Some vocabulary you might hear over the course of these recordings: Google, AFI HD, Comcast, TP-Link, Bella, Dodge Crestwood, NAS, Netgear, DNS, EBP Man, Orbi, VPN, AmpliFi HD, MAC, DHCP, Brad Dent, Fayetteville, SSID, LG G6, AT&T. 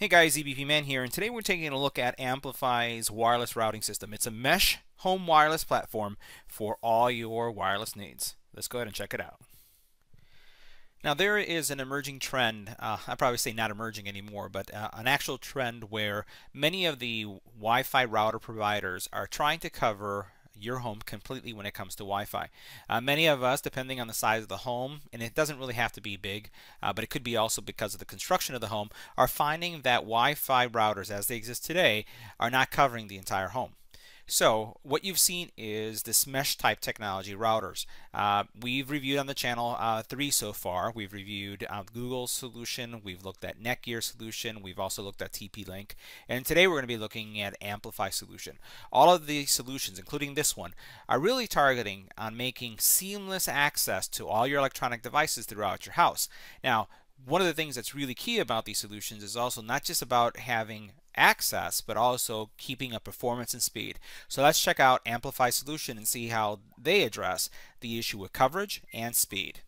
Hey guys, EBP Man here, and today we're taking a look at AmpliFi's wireless routing system. It's a mesh home wireless platform for all your wireless needs. Let's go ahead and check it out. Now there is an emerging trend, I probably say not emerging anymore, but an actual trend where many of the Wi-Fi router providers are trying to cover your home completely when it comes to Wi-Fi. Many of us, depending on the size of the home, and it doesn't really have to be big, but it could be also because of the construction of the home, are finding that Wi-Fi routers as they exist today are not covering the entire home. So what you've seen is this mesh type technology routers. We've reviewed on the channel 3 so far. We've reviewed Google's solution, we've looked at Netgear's solution, we've also looked at TP-Link, and today we're going to be looking at AmpliFi solution. All of these solutions, including this one, are really targeting on making seamless access to all your electronic devices throughout your house. Now, one of the things that's really key about these solutions is also not just about having access, but also keeping up performance and speed. So let's check out AmpliFi solution and see how they address the issue with coverage and speed.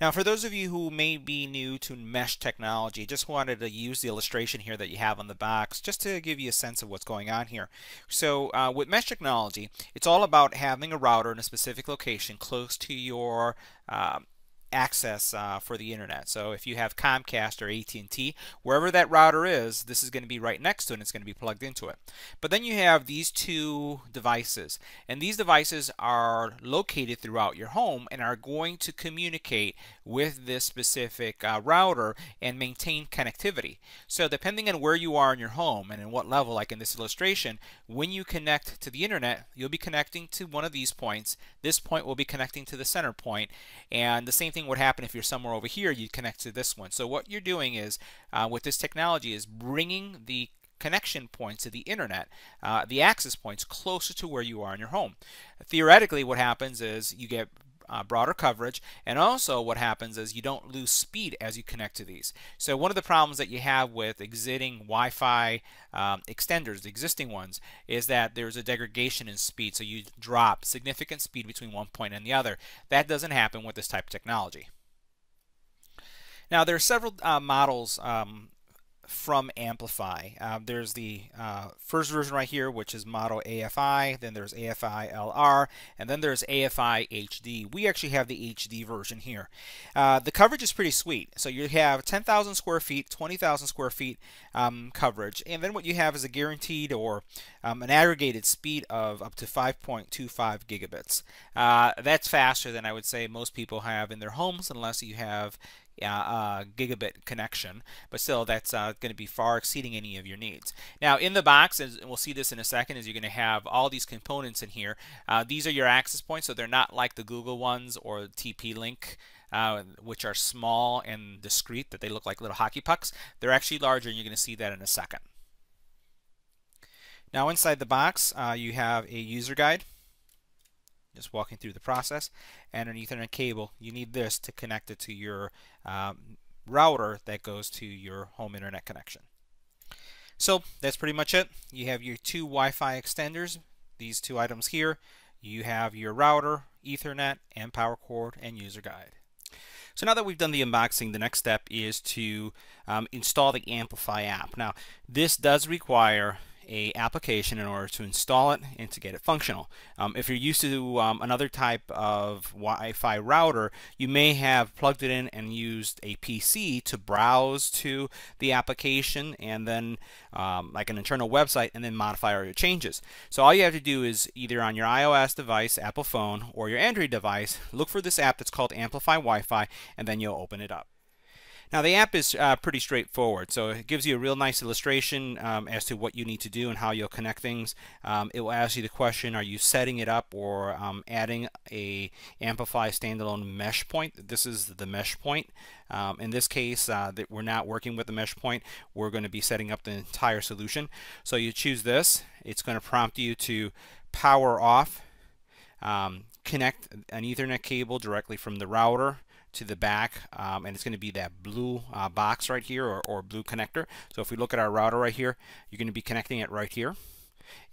Now, for those of you who may be new to mesh technology, just wanted to use the illustration here that you have on the box just to give you a sense of what's going on here. So with mesh technology, it's all about having a router in a specific location close to your access for the internet. So if you have Comcast or AT&T, wherever that router is, this is going to be right next to it and it's going to be plugged into it. But then you have these two devices, and these devices are located throughout your home and are going to communicate with this specific router and maintain connectivity. So depending on where you are in your home and in what level, like in this illustration, when you connect to the internet, you'll be connecting to one of these points. This point will be connecting to the center point, and the same thing would happen if you're somewhere over here, you'd connect to this one. So what you're doing is, with this technology, is bringing the connection points to the internet, the access points, closer to where you are in your home. Theoretically, what happens is you get broader coverage, and also what happens is you don't lose speed as you connect to these. So one of the problems that you have with existing Wi-Fi extenders, the existing ones, is that there's a degradation in speed, so you drop significant speed between one point and the other. That doesn't happen with this type of technology. Now there are several models from AmpliFi. There's the first version right here, which is model AFI, then there's AFI LR, and then there's AFI HD. We actually have the HD version here. The coverage is pretty sweet. So you have 10,000 square feet, 20,000 square feet coverage, and then what you have is a guaranteed or an aggregated speed of up to 5.25 gigabits. That's faster than I would say most people have in their homes, unless you have gigabit connection, but still that's going to be far exceeding any of your needs. Now in the box, and we'll see this in a second, is you're going to have all these components in here. These are your access points, so they're not like the Google ones or TP-Link, which are small and discrete, that they look like little hockey pucks. They're actually larger, and you're going to see that in a second. Now inside the box, you have a user guide just walking through the process, and an Ethernet cable. You need this to connect it to your router that goes to your home internet connection. So that's pretty much it. You have your two Wi-Fi extenders, these two items here. You have your router, Ethernet, and power cord, and user guide. So now that we've done the unboxing, the next step is to install the AmpliFi app. Now this does require an application in order to install it and to get it functional. If you're used to another type of Wi-Fi router, you may have plugged it in and used a PC to browse to the application, and then like an internal website, and then modify all your changes. So all you have to do is either on your iOS device, Apple phone, or your Android device, look for this app that's called AmpliFi Wi-Fi, and then you'll open it up. Now the app is pretty straightforward, so it gives you a real nice illustration as to what you need to do and how you'll connect things. It will ask you the question, are you setting it up or adding a AmpliFi standalone mesh point? This is the mesh point. In this case, that we're not working with the mesh point, we're going to be setting up the entire solution. So you choose this, it's going to prompt you to power off, connect an Ethernet cable directly from the router to the back, and it's going to be that blue box right here, or blue connector. So if we look at our router right here, you're going to be connecting it right here.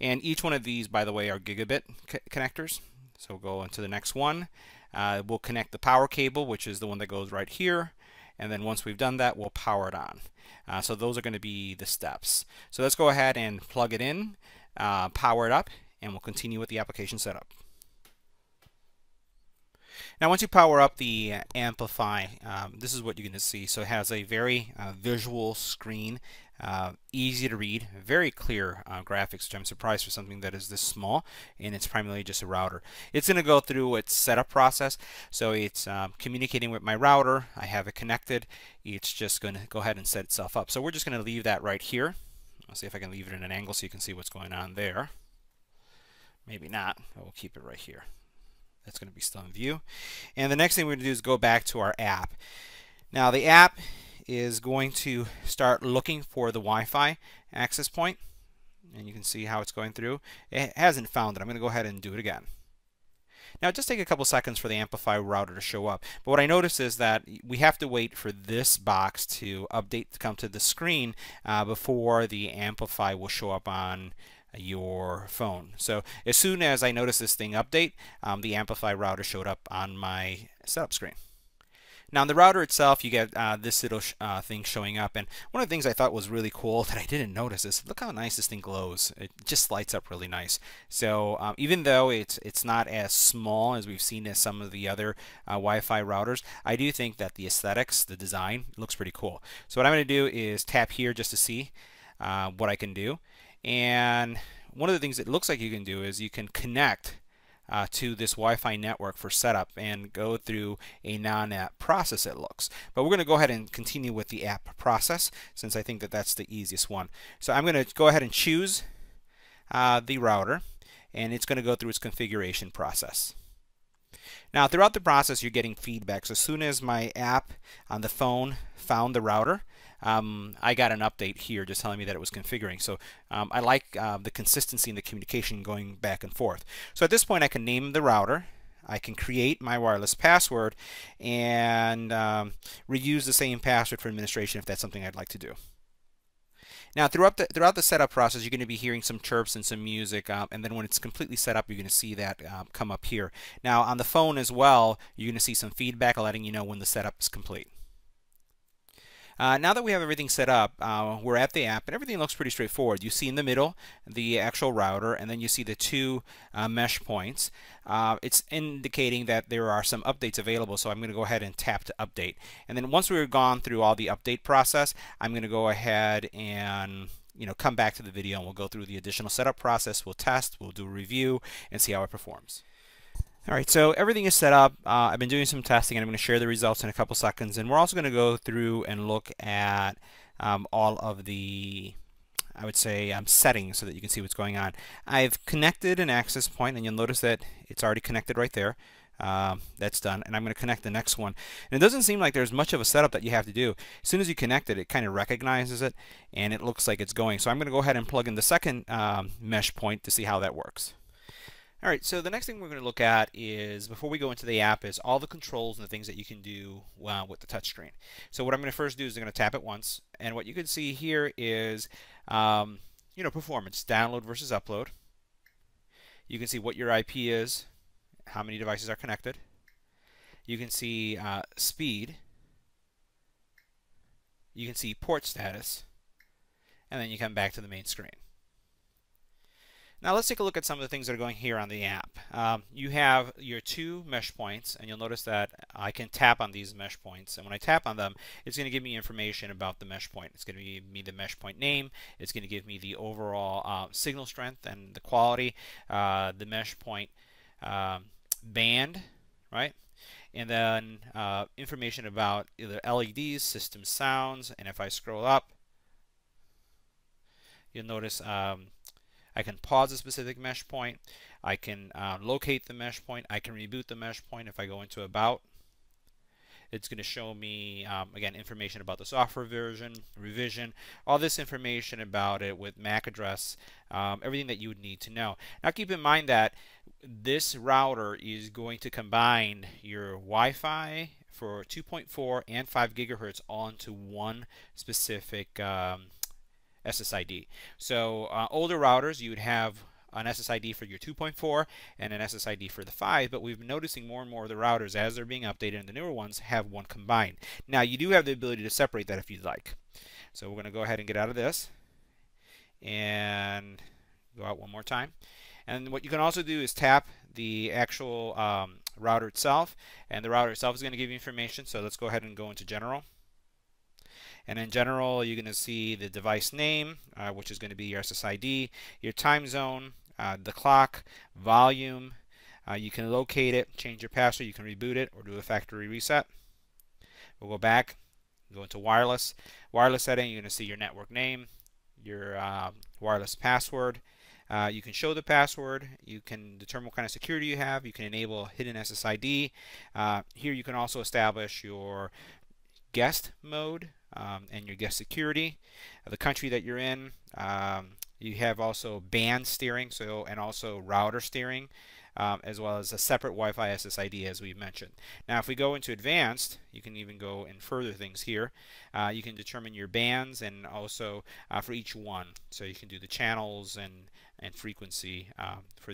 And each one of these, by the way, are gigabit connectors. So we'll go into the next one. We'll connect the power cable, which is the one that goes right here, And then once we've done that, we'll power it on. So those are going to be the steps. So let's go ahead and plug it in, power it up, and we'll continue with the application setup. Now, once you power up the AmpliFi, this is what you're going to see. So it has a very visual screen, easy to read, very clear graphics, which I'm surprised for something that is this small, and it's primarily just a router. It's going to go through its setup process. So it's communicating with my router. I have it connected. It's just going to go ahead and set itself up. So we're just going to leave that right here. I'll see if I can leave it in an angle so you can see what's going on there. Maybe not, but we'll keep it right here. That's going to be still in view. And the next thing we're going to do is go back to our app. Now the app is going to start looking for the Wi-Fi access point, and you can see how it's going through. It hasn't found it. I'm going to go ahead and do it again. Now just take a couple seconds for the AmpliFi router to show up. But what I noticed is that we have to wait for this box to update to come to the screen before the AmpliFi will show up on your phone. So as soon as I notice this thing update, the AmpliFi router showed up on my setup screen. Now on the router itself, you get this little thing showing up, and one of the things I thought was really cool that I didn't notice is look how nice this thing glows. It just lights up really nice. So even though it's not as small as we've seen as some of the other Wi-Fi routers, I do think that the aesthetics, the design, looks pretty cool. So what I'm going to do is tap here just to see what I can do. And one of the things it looks like you can do is you can connect to this Wi-Fi network for setup and go through a non-app process, it looks. But we're going to go ahead and continue with the app process since I think that that's the easiest one. So I'm going to go ahead and choose the router, and it's going to go through its configuration process. Now throughout the process you're getting feedback. So as soon as my app on the phone found the router, I got an update here just telling me that it was configuring. So I like the consistency in the communication going back and forth. So at this point I can name the router, I can create my wireless password, and reuse the same password for administration if that's something I'd like to do. Now throughout the setup process, you're going to be hearing some chirps and some music, and then when it's completely set up, you're going to see that come up here. Now on the phone as well, you're going to see some feedback letting you know when the setup is complete. Now that we have everything set up, we're at the app, and everything looks pretty straightforward. You see in the middle the actual router, and then you see the two mesh points. It's indicating that there are some updates available, so I'm going to go ahead and tap to update. And then once we've gone through all the update process, I'm going to go ahead and come back to the video, and we'll go through the additional setup process. We'll test, we'll do a review, and see how it performs. Alright, so everything is set up. I've been doing some testing, and I'm going to share the results in a couple seconds, and we're also going to go through and look at all of the, I would say, settings so that you can see what's going on. I've connected an access point, and you'll notice that it's already connected right there. That's done, and I'm going to connect the next one. And it doesn't seem like there's much of a setup that you have to do. As soon as you connect it, it kind of recognizes it, and it looks like it's going. So I'm going to go ahead and plug in the second mesh point to see how that works. Alright, so the next thing we're going to look at is, before we go into the app, is all the controls and the things that you can do with the touchscreen. So what I'm going to first do is I'm going to tap it once, and what you can see here is, performance, download versus upload. You can see what your IP is, how many devices are connected. You can see speed. You can see port status, and then you come back to the main screen. Now let's take a look at some of the things that are going here on the app. You have your two mesh points, and you'll notice that I can tap on these mesh points, and when I tap on them, it's going to give me information about the mesh point. It's going to give me the mesh point name, it's going to give me the overall signal strength and the quality, the mesh point band, right? And then information about either LEDs, system sounds, and if I scroll up, you'll notice I can pause a specific mesh point, I can locate the mesh point, I can reboot the mesh point. If I go into About, it's going to show me, again, information about the software version, revision, all this information about it with MAC address, everything that you would need to know. Now keep in mind that this router is going to combine your Wi-Fi for 2.4 and 5 gigahertz onto one specific SSID. So older routers, you would have an SSID for your 2.4 and an SSID for the 5, but we've been noticing more and more of the routers as they're being updated and the newer ones have one combined. Now you do have the ability to separate that if you'd like. So we're going to go ahead and get out of this and go out one more time. And what you can also do is tap the actual router itself, and the router itself is going to give you information. So let's go ahead and go into general. And in general, you're going to see the device name, which is going to be your SSID, your time zone, the clock, volume. You can locate it, change your password, you can reboot it, or do a factory reset. We'll go back, go into wireless. Wireless setting, you're going to see your network name, your wireless password. You can show the password, you can determine what kind of security you have, you can enable hidden SSID. Here you can also establish your guest mode and your guest security, the country that you're in. You have also band steering, so, and also router steering, as well as a separate Wi-Fi SSID as we've mentioned. Now if we go into advanced, you can even go in further things here. You can determine your bands and also for each one. So you can do the channels and frequency for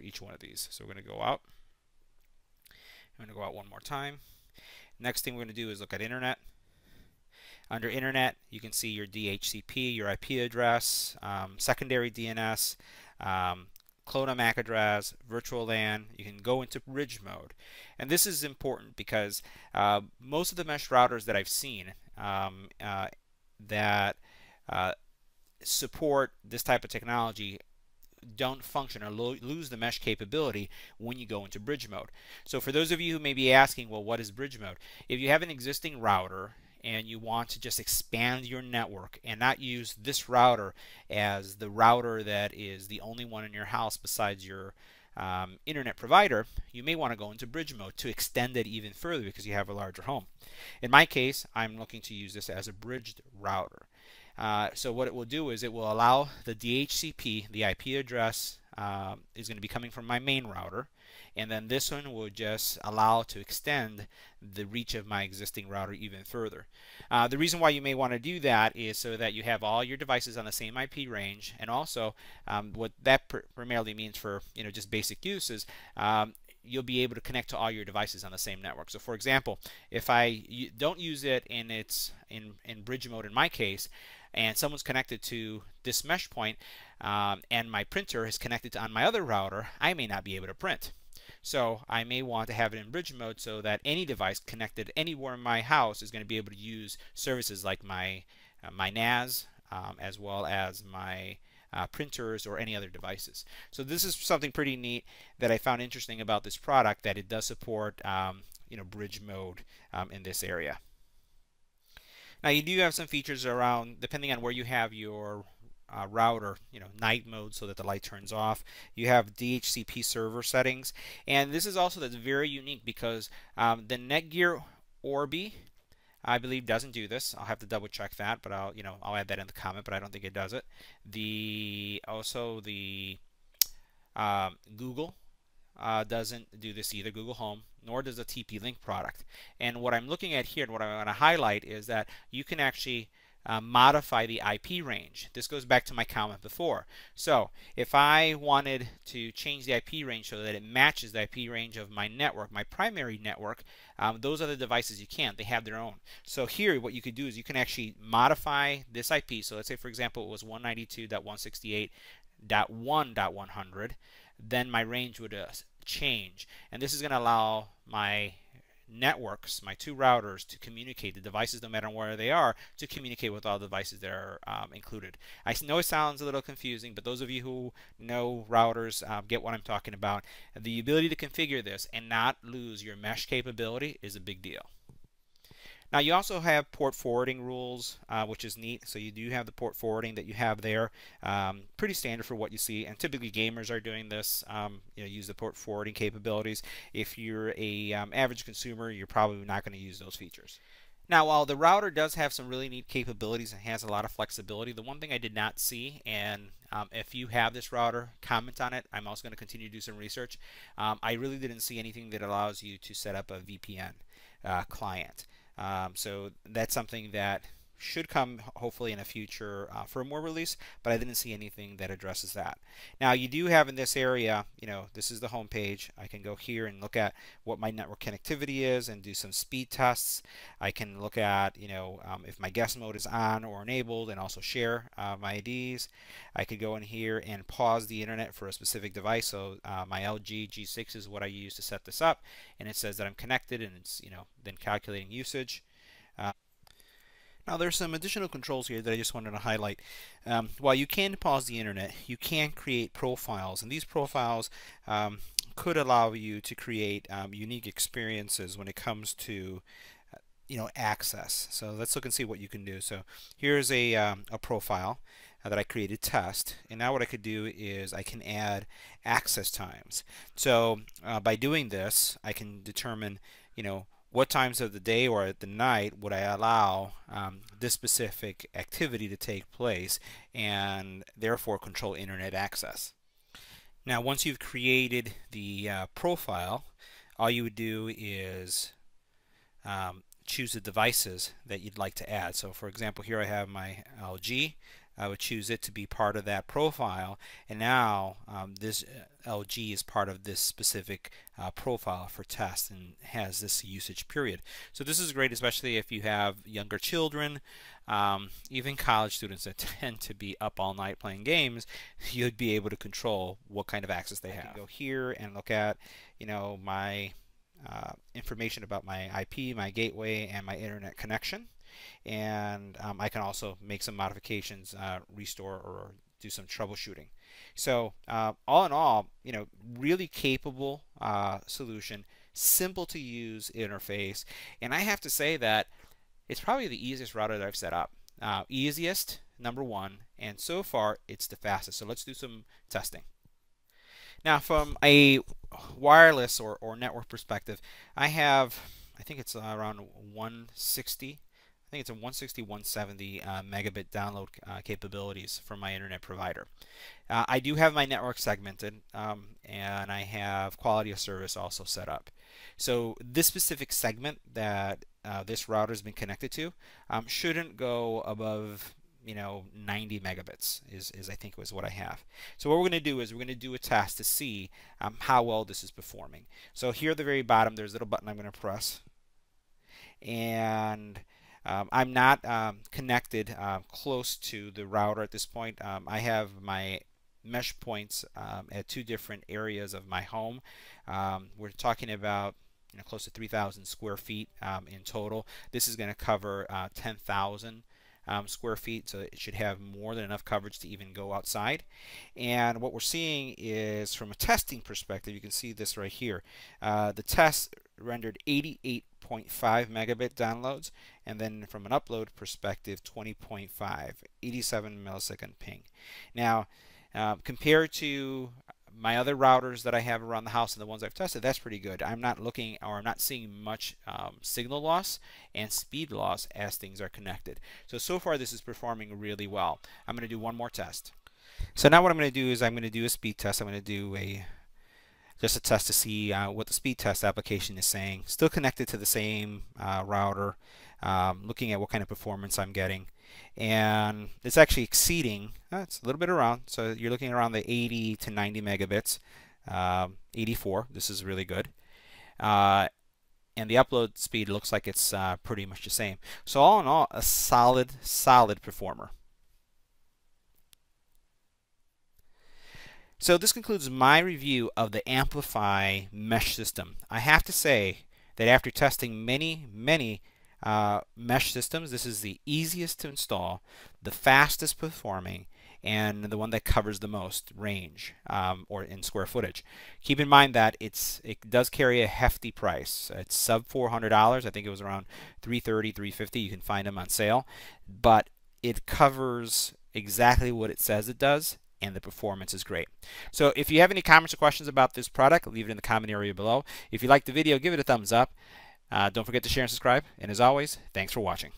each one of these. So we're going to go out. I'm going to go out one more time. Next thing we're going to do is look at Internet. Under Internet, you can see your DHCP, your IP address, secondary DNS, clone a MAC address, virtual LAN. You can go into bridge mode. And this is important because most of the mesh routers that I've seen that support this type of technology don't function or lose the mesh capability when you go into bridge mode. So for those of you who may be asking, well, what is bridge mode? If you have an existing router and you want to just expand your network and not use this router as the router that is the only one in your house besides your internet provider, you may want to go into bridge mode to extend it even further because you have a larger home. In my case, I'm looking to use this as a bridged router. So what it will do is it will allow the DHCP, the IP address, is going to be coming from my main router, and then this one will just allow to extend the reach of my existing router even further. The reason why you may want to do that is so that you have all your devices on the same IP range, and also what that primarily means for just basic use is you'll be able to connect to all your devices on the same network. So for example, if I don't use it and it's in bridge mode in my case, and someone's connected to this mesh point, and my printer is connected on my other router, I may not be able to print. So I may want to have it in bridge mode so that any device connected anywhere in my house is going to be able to use services like my NAS as well as my printers or any other devices. So this is something pretty neat that I found interesting about this product, that it does support bridge mode in this area. Now you do have some features around, depending on where you have your router, night mode so that the light turns off. You have DHCP server settings, and this is also that's very unique because the Netgear Orbi, I believe, doesn't do this. I'll have to double check that, but I'll add that in the comment, but I don't think it does it. Also the Google doesn't do this either, Google Home, nor does the TP-Link product. And what I'm looking at here and what I want to highlight is that you can actually modify the IP range. This goes back to my comment before. So if I wanted to change the IP range so that it matches the IP range of my network, my primary network, those other devices you can't. They have their own. So here what you could do is you can actually modify this IP. So let's say, for example, it was 192.168.1.100. Then my range would change. And this is going to allow my networks, my two routers, to communicate, the devices, no matter where they are, to communicate with all the devices that are included. I know it sounds a little confusing, but those of you who know routers get what I'm talking about. The ability to configure this and not lose your mesh capability is a big deal. Now you also have port forwarding rules, which is neat. So you do have the port forwarding that you have there, pretty standard for what you see, and typically gamers are doing this, use the port forwarding capabilities. If you're a average consumer, you're probably not going to use those features. Now while the router does have some really neat capabilities and has a lot of flexibility, the one thing I did not see, and if you have this router, comment on it. I'm also going to continue to do some research. I really didn't see anything that allows you to set up a VPN client. So that's something that should come hopefully in a future firmware release, but I didn't see anything that addresses that. Now you do have in this area, you know, this is the home page. I can go here and look at what my network connectivity is and do some speed tests. I can look at, you know, if my guest mode is on or enabled, and also share my IDs. I could go in here and pause the internet for a specific device. So my LG G6 is what I use to set this up, and it says that I'm connected, and it's, you know, then calculating usage. Now there's some additional controls here that I just wanted to highlight. While you can pause the internet, you can create profiles, and these profiles could allow you to create unique experiences when it comes to access. So let's look and see what you can do. So here's a profile that I created, test, and now what I could do is I can add access times. So by doing this, I can determine, you know, what times of the day or at the night would I allow this specific activity to take place, and therefore control internet access. Now once you've created the profile, all you would do is choose the devices that you'd like to add. So for example, here I have my LG. I would choose it to be part of that profile, and now this LG is part of this specific profile for test and has this usage period. So this is great, especially if you have younger children, even college students that tend to be up all night playing games. You'd be able to control what kind of access they have. I can go here and look at, you know, my information about my IP, my gateway, and my internet connection. And I can also make some modifications, restore or do some troubleshooting. So all in all, you know, really capable solution, simple to use interface, and I have to say that it's probably the easiest router that I've set up. Easiest, number one, and so far it's the fastest. So let's do some testing. Now from a wireless or network perspective, I have, I think it's around 160. I think it's a 160, 170 megabit download capabilities from my internet provider. I do have my network segmented, and I have quality of service also set up. So this specific segment that this router has been connected to shouldn't go above, you know, 90 megabits is I think was what I have. So what we're going to do is we're going to do a test to see how well this is performing. So here at the very bottom, there's a little button I'm going to press, and I'm not connected close to the router at this point. I have my mesh points at two different areas of my home. We're talking about, you know, close to 3,000 square feet in total. This is going to cover 10,000 square feet, so it should have more than enough coverage to even go outside. And what we're seeing is, from a testing perspective, you can see this right here. The test rendered 88.5 megabit downloads, and then from an upload perspective, 20.5, 87 millisecond ping. Now compared to my other routers that I have around the house and the ones I've tested, that's pretty good. I'm not looking, or I'm not seeing much signal loss and speed loss as things are connected. So far this is performing really well. I'm going to do one more test. So now what I'm going to do is I'm going to do a speed test. I'm going to do just a test to see what the speed test application is saying. Still connected to the same router, looking at what kind of performance I'm getting. And it's actually exceeding, it's a little bit around, so you're looking around the 80 to 90 megabits, 84, this is really good. And the upload speed looks like it's pretty much the same. So all in all, a solid, solid performer. So this concludes my review of the AmpliFi mesh system. I have to say that after testing many mesh systems, this is the easiest to install, the fastest performing, and the one that covers the most range or in square footage. Keep in mind that it does carry a hefty price. It's sub $400. I think it was around $330, $350. You can find them on sale, but it covers exactly what it says it does, and the performance is great. So if you have any comments or questions about this product, leave it in the comment area below. If you liked the video, give it a thumbs up. Don't forget to share and subscribe. And as always, thanks for watching.